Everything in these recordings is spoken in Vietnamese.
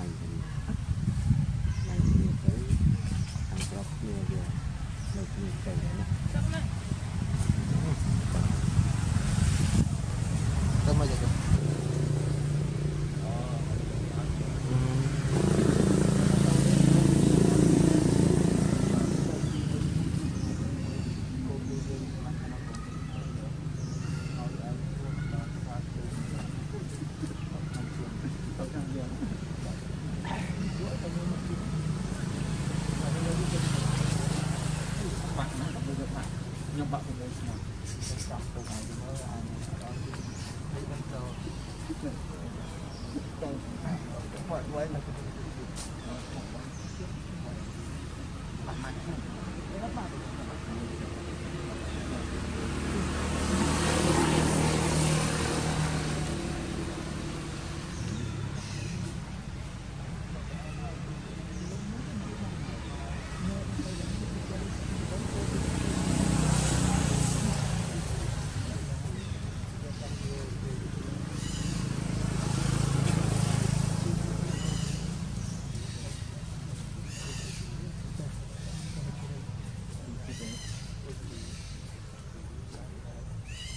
Hãy subscribe cho kênh Ghiền Mì Gõ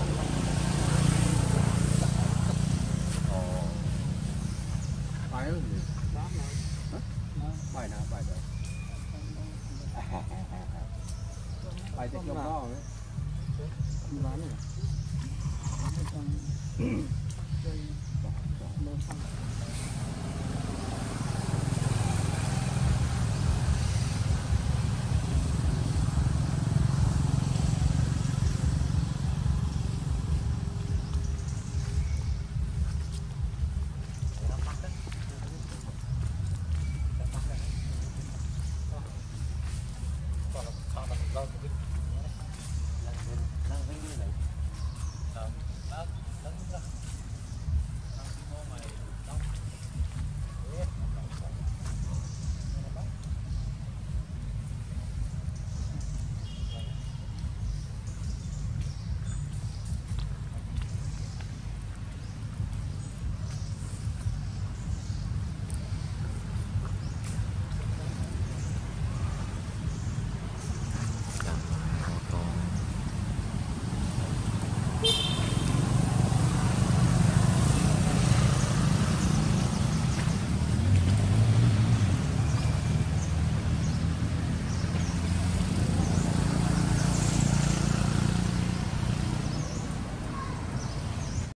bỏ lỡ những video hấp dẫn.